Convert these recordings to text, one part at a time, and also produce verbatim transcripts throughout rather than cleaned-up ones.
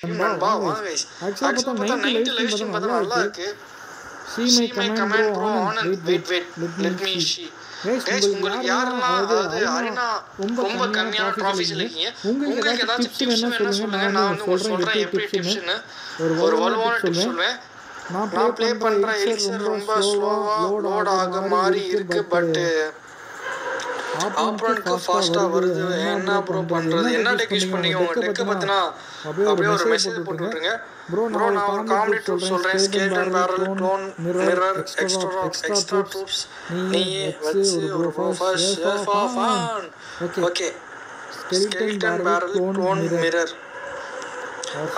I Opponent ka fasta varudhu enna bro pandrathu enna deck use pannunga unga deck pathina apdiye or message potu vitrunga bro na or comedy tools solren scale and barrel clone mirror extra extra tools nee vechi or profile for fun okay skeleton barrel clone mirror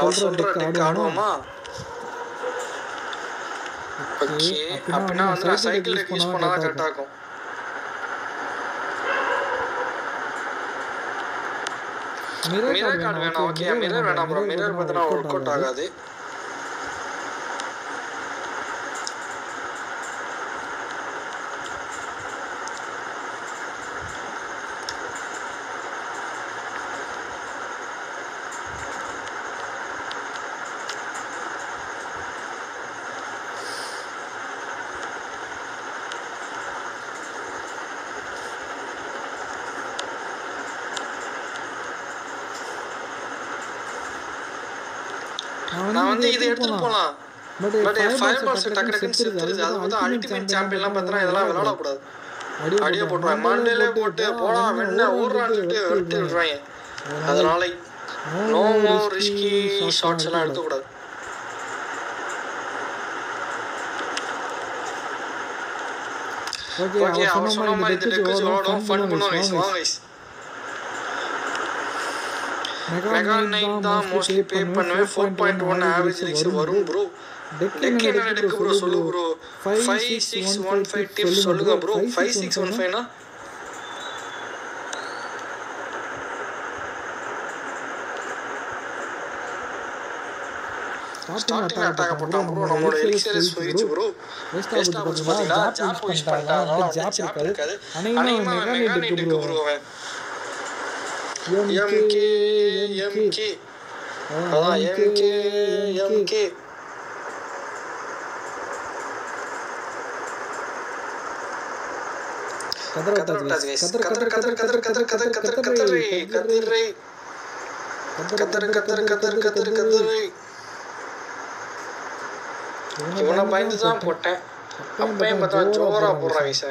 how solra deck aaduvama okay apdina andra cycle deck use pannada correct aakum Mirror card when okay, mirror when I'm mirror with an outcome. I am going to go But a fireball is a ultimate champion. I am going to go to Mandalay. I am No more risky shots. Okay, I am Mega Knight da mostly pay pannuve four point one average like varum bro deck enna deck bro sollu bro five six one five tips solunga bro five six one five na starting attack potta bro namoda elixir switch bro best option pathina jab use pannala adha jab irukadhu anima mega knight bro M K, M K, ah, M K, M K. Kadar kadar guys. Kadar kadar kadar kadar kadar kadar kadar kadar re, kadar re. Kadar kadar kadar kadar kadar re. Ivana bayindu dhaan potten. Appayum patha jora porra visa.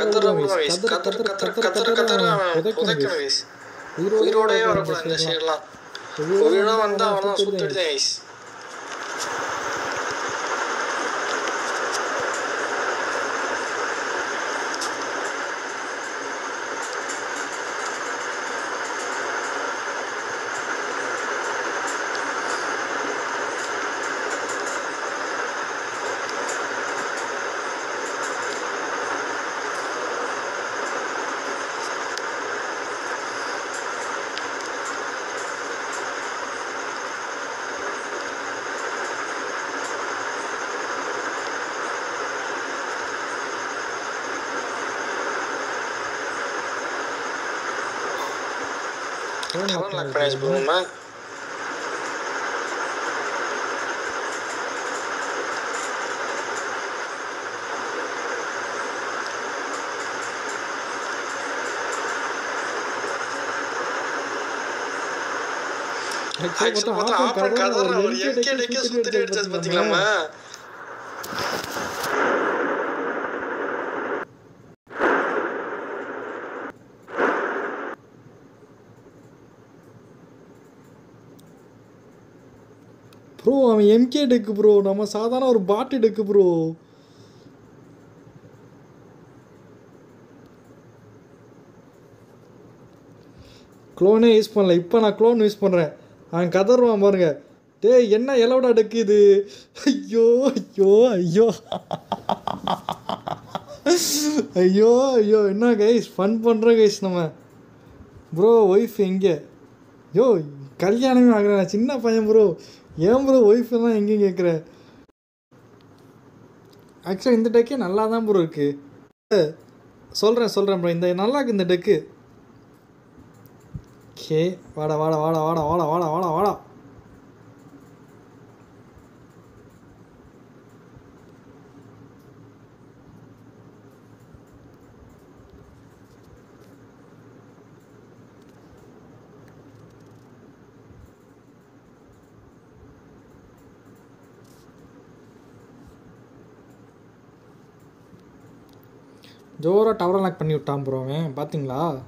Kathar, Kathar, Kathar, Kathar, Kathar, Kathar, We rode a or plan the Sherla. We rode on the almost two days. Don't like price boom, man. I just want to offer Kadar or Yankin. I guess you did just but Lama. Hello, Bro, I'm M K deck, bro. I'm Sadhana or Bati deck, bro. Clone is fun, like Pana clone is fun. And Kadarwa Murga. They Yena Yellow deck, yo, yo, yo. Yo, yo, no, guys, fun Pandra guys. Bro, wife inge. Yo, Kalyanam Agra, China Payam, bro. Yam bro, wife and Inging Akra. Actually, in the deck, Allah than Burke. Soldier, soldier, brain, the Nalak in the deck. Okay, wada, wada, wada, wada, wada, wada, wada, wada. Jora tower like Panyu Tam bro, man. Bathing la.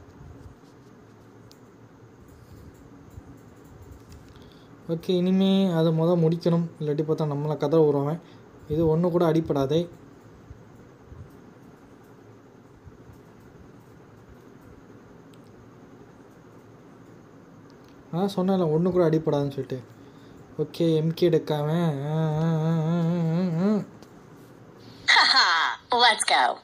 Okay, anime, other mother Mudikanum, Ladipata Namala Kada Urome. Either one no good Adipada. Ah, Sona, one no good Adipadan Sute. Okay, M K Dekame. Haha, let's go.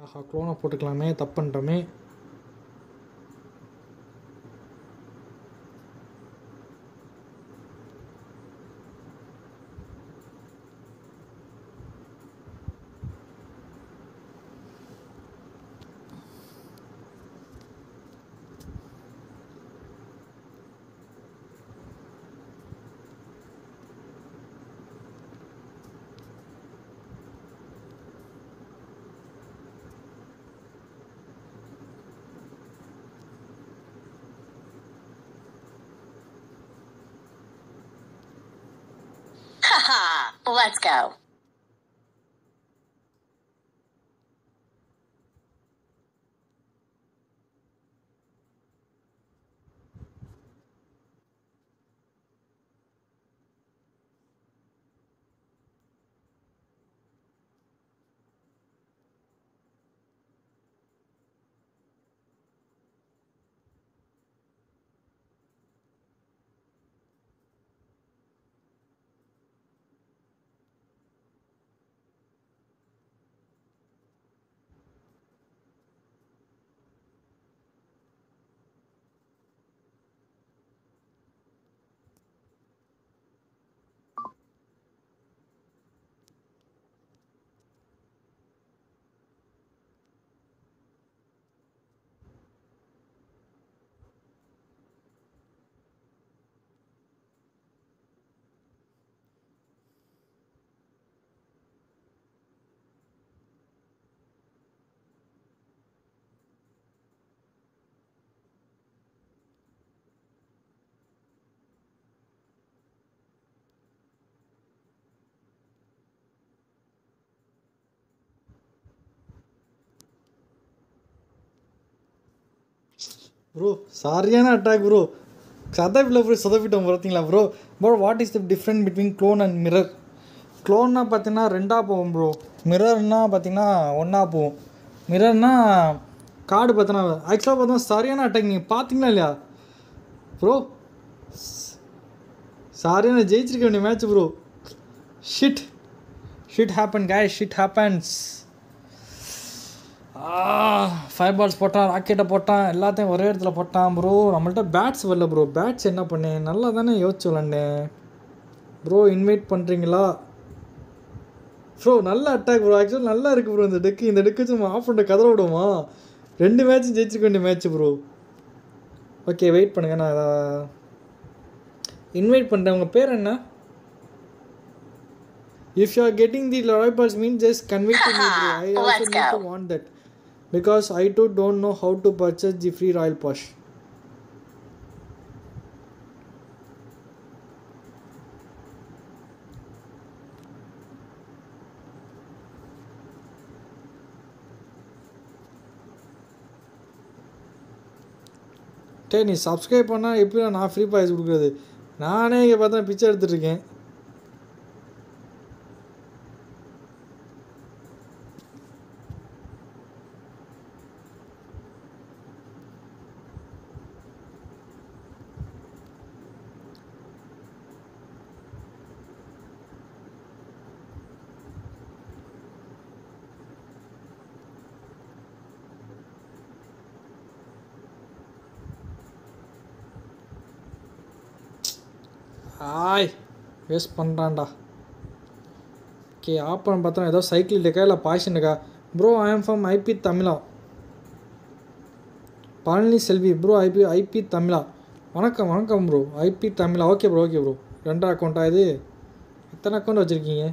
Aha, clone of Potaklame, Tapantame. Let's go. Bro, Sariana attack, bro. Bro. But what is the difference between clone and mirror? Clone na patina renda poom, bro. Mirror na patina onna poom. Mirror na card patina. Actually, patina Sariana attack ni pathina liya. Bro, Sariana jeichirukku match, bro. Shit, shit happened, guys. Shit happens. Ah, five balls potta, rocket potta, everything one place potta, bro. Namalta bats valla bro. Bats enna panne? Nalla thane yochichulande. Bro, invite pandringala. Bro, nalla attack bro. Actually nalla irukku bro indha deck. Indha deck summa off and kadara viduma. Rendu match jeichirukku match bro. Okay, wait pannunga na invite pandravanga per enna? If you are getting the Leroy balls means just convince me bro. I also need to want that. Because I too don't know how to purchase the free royal push. டே நீ subscribe பண்ணால் எப்படி நான் free boys கொடுக்குறது? நானே இங்கே பார்த்தா பிச்சை எடுத்துகிட்ருக்கேன். ஆய் வேஸ்ட் பண்ணுறான்டா. ஓகே ஆப் பண்ண பார்த்தோன்னா ஏதோ சைக்கிள் இருக்கா இல்லை பாய்ஷன் இருக்கா? Bro I am from IP Tamizha. Palani Selvi bro IP IP Tamizha. வணக்கம் வணக்கம் bro IP Tamizha. Okay bro okay bro. ரெண்டா அக்கௌண்ட்டா இது? எத்தனை அக்கௌண்ட் வச்சுருக்கீங்க?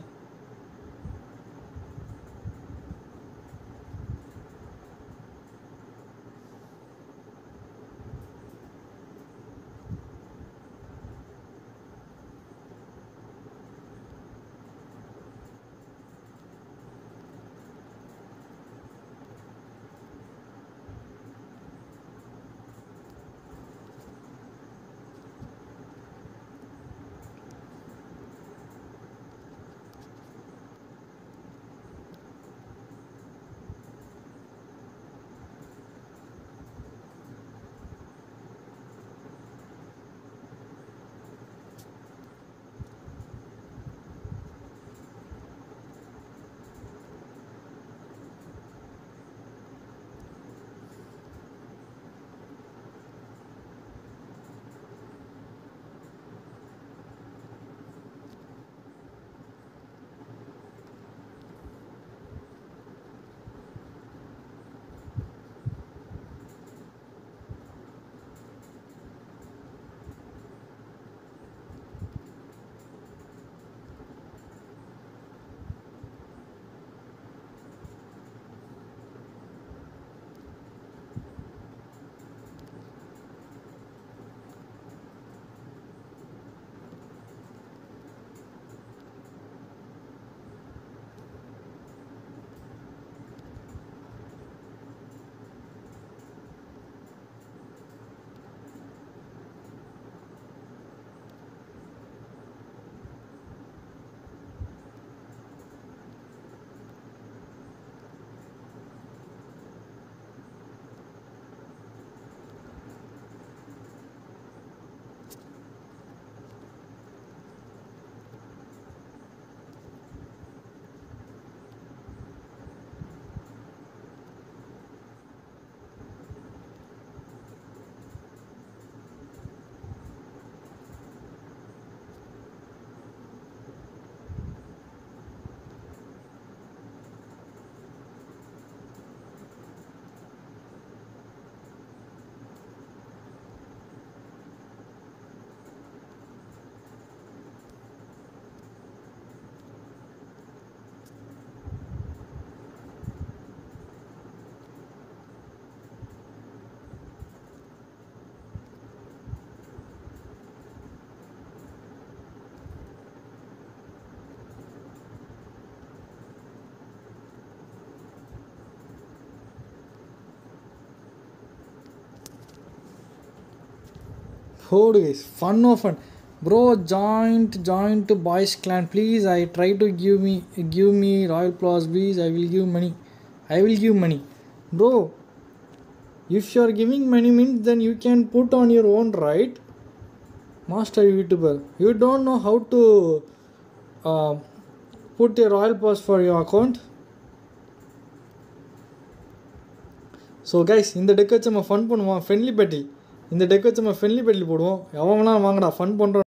Hold guys, fun of fun. Bro, join join to boys clan, please. I try to give me give me royal plus, please. I will give money. I will give money, bro. If you are giving money, means then you can put on your own, right? Master YouTuber, you don't know how to uh, put a royal plus for your account. So guys, in the deck, I am fun. Fun friendly party. இந்த deck வச்சு நம்ம friendly பெட்லி போடுவோம். எவனா வாங்கடா fun பண்ணுறோம்.